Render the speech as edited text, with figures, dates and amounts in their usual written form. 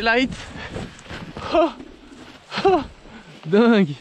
les lights. Oh, oh, dingue.